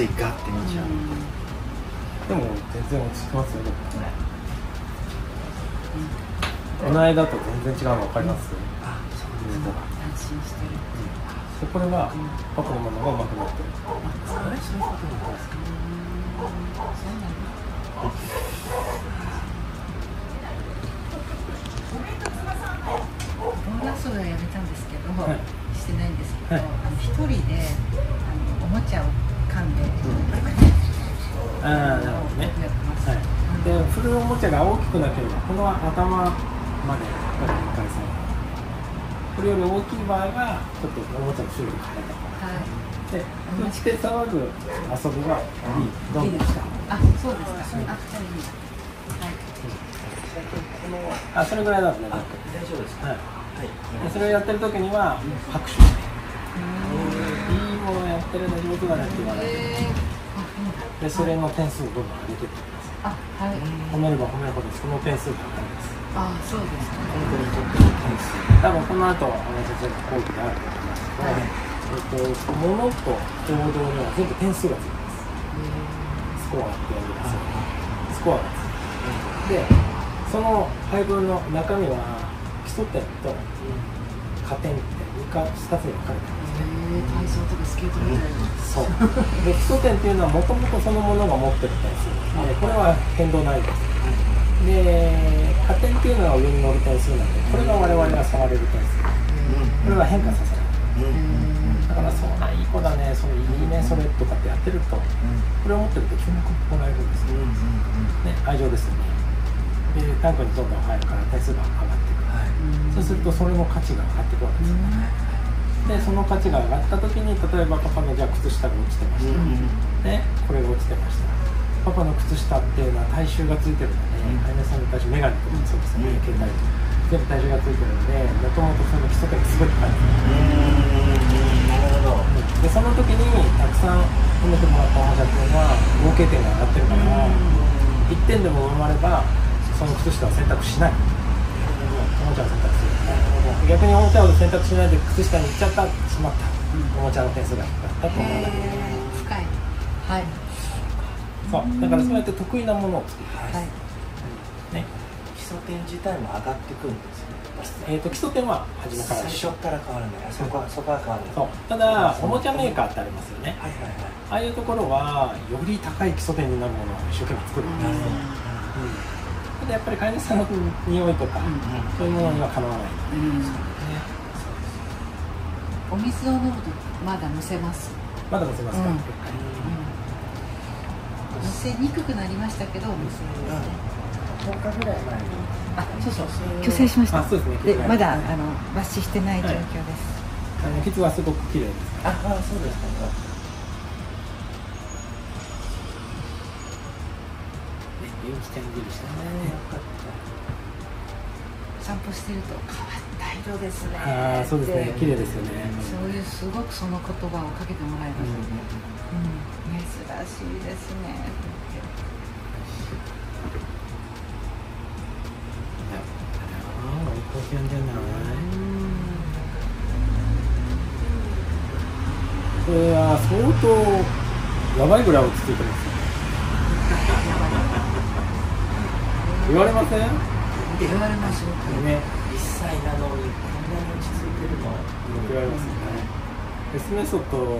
ついガッて見ちゃう。でも全然落ちてますよね。この間と全然違うの分かります。あ、そうですか。安心してる。でこれはパパのママがうまくなってる。あ、そういうことですか。ボーナスをやめたんですけど、してないんですけど、一人でおもちゃを噛んで、ああ、なるほどね。で、振るおもちゃが大きくなければ、この頭までが展開される。これより大きい場合は、ちょっとおもちゃの種類が変えたから。で、打ち手触る遊びがいい。どうですか。あ、そうですか。あ、それぐらいだとね。大丈夫ですか。それをやってる時には拍手していいものやってるのに僕がなって言わないで、それの点数をどんどん上げていってください。褒めれば褒めるほどその点数が上がります。あ、そうですか。多分この後私は講義であると思いますけど、物と行動には全部点数がつきます。スコアってやります。スコアがつきます。でその配分の中身は基礎点と加点って2つに分かれてますね。体操とかスケートみたいな。そうで基礎点っていうのはもともとそのものが持ってる点数で、これは変動ないです。で加点っていうのは上に乗る点数なので、これが我々が触れる点数、これは変化させない。だからそうだ、いい子だね、それいいね、それとかってやってると、これを持ってると急にもらえるんですよね。愛情ですよね。で単価にどんどん入るから点数が上がっていく、そうするとそれの価値が上がっていくわけですよね。でその価値が上がった時に、例えばパパのじゃあ靴下が落ちてました、ね、これが落ちてました。パパの靴下っていうのは体臭がついてるので、飼い主さんの体臭、メガネとかもそうですよね、携帯全部体臭がついてるので、もともとその基礎点がすごい高い。でその時にたくさん褒めてもらったおもちゃっていうのは合計点が上がってるから、1点でも上回ればその靴下は選択しない。おもちゃを選択する。逆におもちゃを選択しないで靴下に行っちゃった、しまった。おもちゃの点数が低かったと思わない。深い。はい。そう、だからそうやって得意なものを作ってます。ね。基礎点自体も上がってくるんですよね。基礎点は初めから。最初から変わらない。そこは変わらない。そう。ただおもちゃメーカーってありますよね。ああいうところはより高い基礎点になるものを一生懸命作るんです。やっぱり飼い主さんの匂いとか、そういうものにはかなわない。お水を飲むとまだむせます。まだむせますか。むせにくくなりましたけど、むせ。10日ぐらい前に。あ、そうそう。去勢しました。で、まだ抜歯してない状況です。傷はすごく綺麗です。あ、そうですか。散歩してると変わった色ですね。ああ、そうですね。綺麗ですよね。そういうすごくその言葉をかけてもらいます。珍しいですね。ああ、お子ちゃんじゃない。これは相当やばいぐらい落ち着いてます。言われません？言われますよね。1歳なのにこんなに落ち着いてるの？言われますよね。エスメソッドを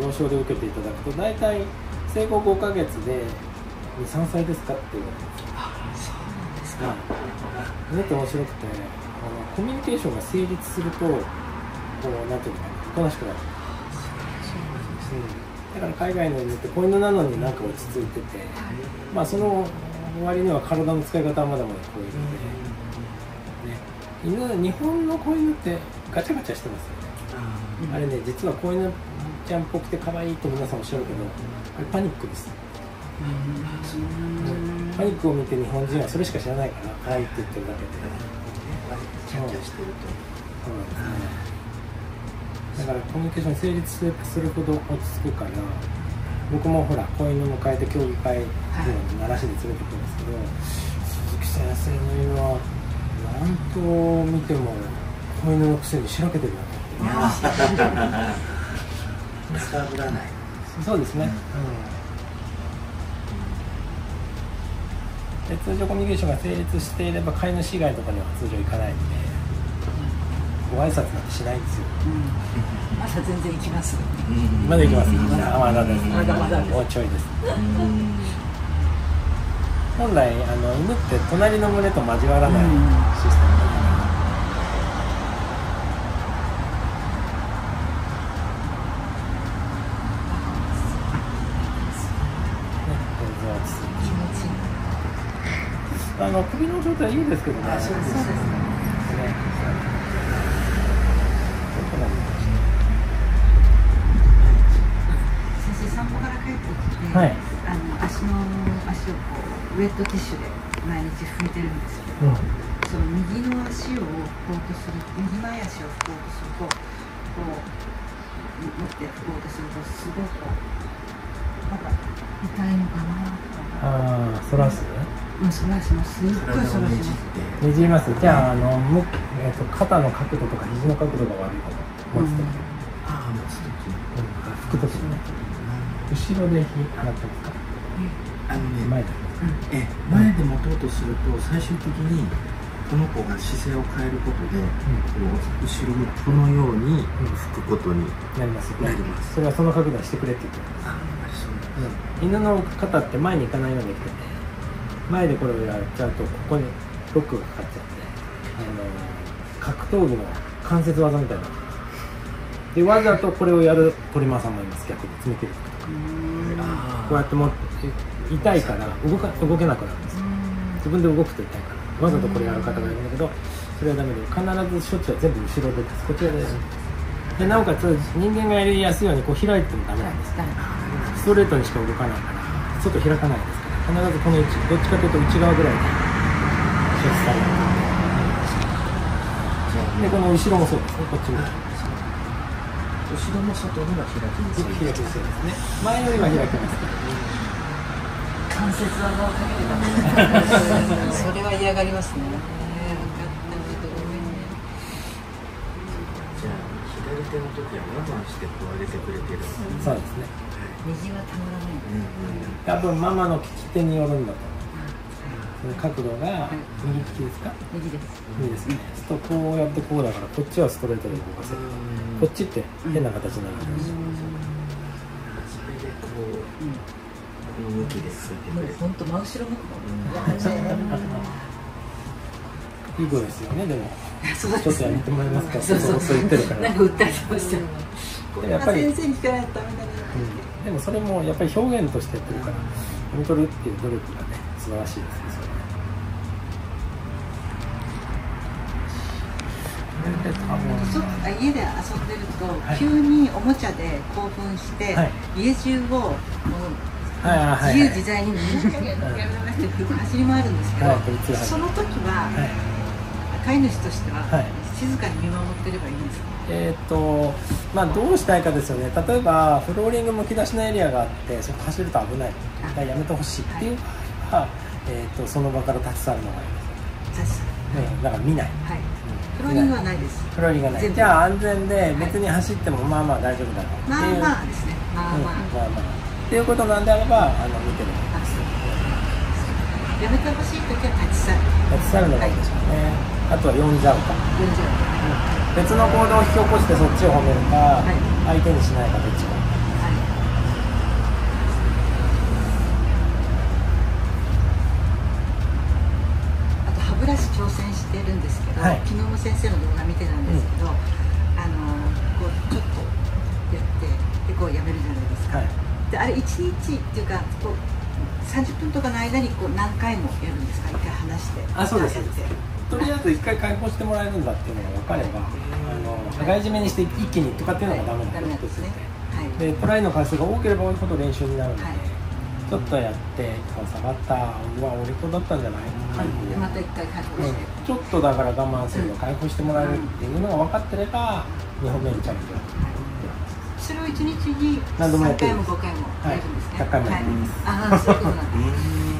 幼少で受けていただくと、大体生後5ヶ月で2、3歳ですかって言われます。あ、そうなんですか。だって面白くて、コミュニケーションが成立すると、こうなんていうのかな、おとなしくなる。だから海外の犬って子犬なのになんか落ち着いてて、まあその割には体の使い方はまだまだこういうので、ね、日本の子犬ってガチャガチャしてますよね。あれね、実は子犬ちゃんっぽくて可愛いと皆さんおっしゃるけど、あれパニックです。パニックを見て日本人はそれしか知らないから、可愛いって言ってるだけでキャンキャンしてると、だからコミュニケーション成立するほど落ち着くから。僕もほら、子犬を迎えて競技会で奈良市で連れてくるんですけど、鈴木先生の犬は何と見ても子犬のくせにしらけてるなと。ああ、つかぶらない。そうですね、うん、で通常コミュニケーションが成立していれば飼い主以外とかには通常行かないんで、ご挨拶なんてしないんですよ、うん、朝全然行きます、うん、まだ行きます、うん、まだです、もうちょいです、うん本来犬って隣の群れと交わらないシステムだから、ね、首の状態いいですけどね。そうですね。先生散歩から帰ってきて、はい、足をこうウェットティッシュで毎日拭いてるんですけど、うん、その右の足を拭こうとする、右前足を拭こうとすると、こう持って拭こうとするとすごくなんか痛いのかなとか。ああ、反らす？うん、反らします。すっごい反らします。ねじります。じゃあ肩の角度とか肘の角度が悪いかも。持つとき。ああ、持つとき。拭くときね。後ろで引っ張ってますか？前だ。前で持とうとすると最終的にこの子が姿勢を変えることで、後ろにこのように拭くことになります。それはその角度はしてくれって言ってます。犬の肩って前に行かないようにしてて、前でこれをやっちゃうとここにロックがかかっちゃって、格闘技の関節技みたいになっちゃいます。でわざとこれをやる鳥間さんもいます。逆に詰めてるとかこうやって持って。痛いから動けなくなるんですよ。自分で動くと痛いからわざとこれやる方がいるんだけど、それはダメで必ず処置は全部後ろでこちらでやるんです。でなおかつ人間がやりやすいようにこう開いてもダメなんです。ストレートにしか動かないから外開かないですから、必ずこの位置、どっちかというと内側ぐらいで処置されるんで、この後ろもそうですね。こっちも後ろも外のが開きにするんですね。前よりは開きますけど関節技をかけてたね。それは嫌がりますね。じゃあ左手の時は我慢してこう上げてくれてる。そうですね。右はたまらない。多分ママの利き手によるんだと思う。角度が右利きですか？右です。右ですね。そうこうやってこうだから、こっちはストレートで動かせる。こっちって変な形になるんですよ。それでこう。動きです。もう本当真後ろ向くもん。いい子ですよね。でもちょっとやめてもらえますか。そう言ってるから。なんか訴えてました。これやっぱり先生に聞かないとダメだね。でもそれもやっぱり表現としてやってるから、読み取るっていう努力がね、素晴らしいですね。家で遊んでると急におもちゃで興奮して家中を。自由自在に走り回るんですけど、その時は飼い主としては静かに見守ってればいいんですか？どうしたいかですよね。例えばフローリングむき出しのエリアがあって、そこ走ると危ない、だからやめてほしいっていう場合は、その場から立ち去るのがいいです。だから見ない。フローリングはないです。フローリングはない。じゃあ安全で別に走ってもまあまあ大丈夫だろう。まあまあですね。まあまあっていうことなんであれば、見てるんです。やめてほしいときは立ち去る。立ち去るのがいいでしょうね。あとは呼んじゃうか。別の行動を引き起こしてそっちを褒めるか、相手にしないかどっちか。あと歯ブラシ挑戦してるんですけど、昨日も先生の動画見てたんですけど、こうちょっとやってでこうやめるじゃないですか。であれ1日っていうかこう30分とかの間にこう何回もやるんですか？1回離して。あ、そうです。とりあえず1回解放してもらえるんだっていうのが分かれば、羽交い締めにして一気にとかっていうのがダメなんですね。でトライの回数が多ければ多いほど練習になるので、ちょっとやって下がった、うわ俺こうだったんじゃないで、また1回解放して、ちょっとだから我慢するのを解放してもらえるっていうのが分かってれば2本目にチャレンジだと。それを1日に3回も5回もやるんですね。100回もやってます。ああ、そういうことなんですね。